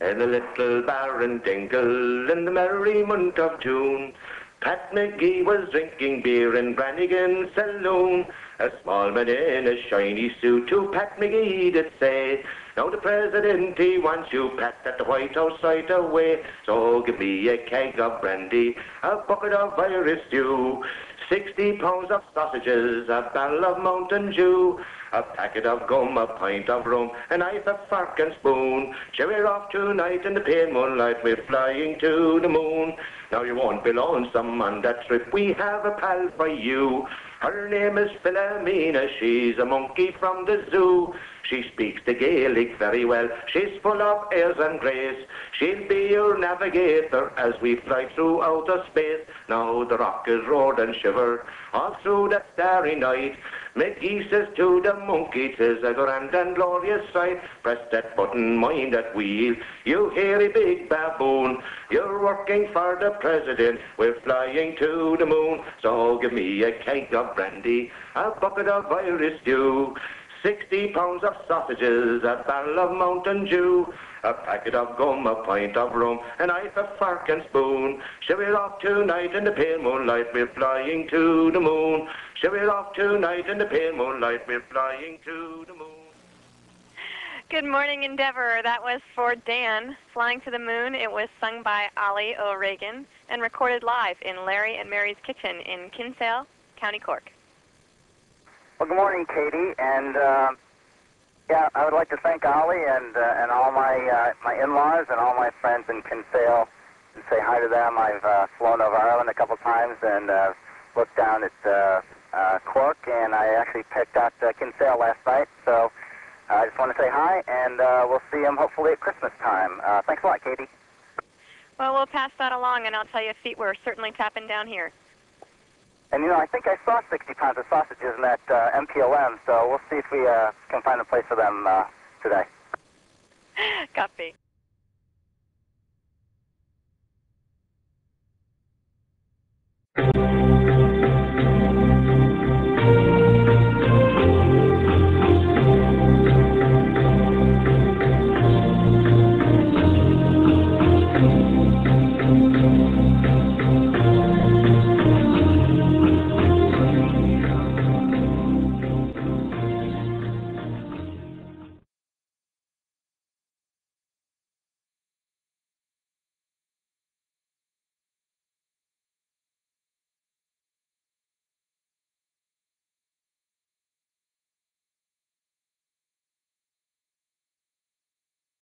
And a little baron dingle in the merry month of June, Pat McGee was drinking beer in Brannigan's saloon. A small man in a shiny suit to Pat McGee did say, "Now the president he wants you, Pat, at the White House right away. So give me a keg of brandy, a bucket of Irish stew, 60 pounds of sausages, a barrel of Mountain Dew, a packet of gum, a pint of rum, a knife, a fork and spoon. Shall we're off tonight in the pale moonlight, we're flying to the moon. Now you won't be lonesome on that trip, we have a pal for you. Her name is Philomena, she's a monkey from the zoo. She speaks the Gaelic very well, she's full of airs and grace. She'll be your navigator as we fly through outer space." Now the rockers roared and shivered all through that starry night. McGee says to the monkey, "'Tis a grand and glorious sight. Press that button, mind that wheel, you hairy big baboon. You're working for the president, we're flying to the moon. So give me a keg of brandy, a bucket of Irish stew, 60 pounds of sausages, a barrel of Mountain Dew, a packet of gum, a pint of rum, a knife, a fork and spoon. Shall we're off tonight in the pale moonlight, we're flying to the moon. Shall we're off tonight in the pale moonlight, we're flying to the moon." Good morning, Endeavour. That was for Dan, "Flying to the Moon." It was sung by Ollie O'Regan and recorded live in Larry and Mary's kitchen in Kinsale, County Cork. Well, good morning, Katie, and yeah, I would like to thank Ollie and all my in-laws and all my friends in Kinsale, and say hi to them. I've flown over Ireland a couple times and looked down at Cork, and I actually picked out Kinsale last night, so I just want to say hi, and we'll see them hopefully at Christmas time. Thanks a lot, Katie. Well, we'll pass that along, and I'll tell you, feet were certainly tapping down here. And, you know, I think I saw 60 pounds of sausages in that MPLM, so we'll see if we can find a place for them today. Copy.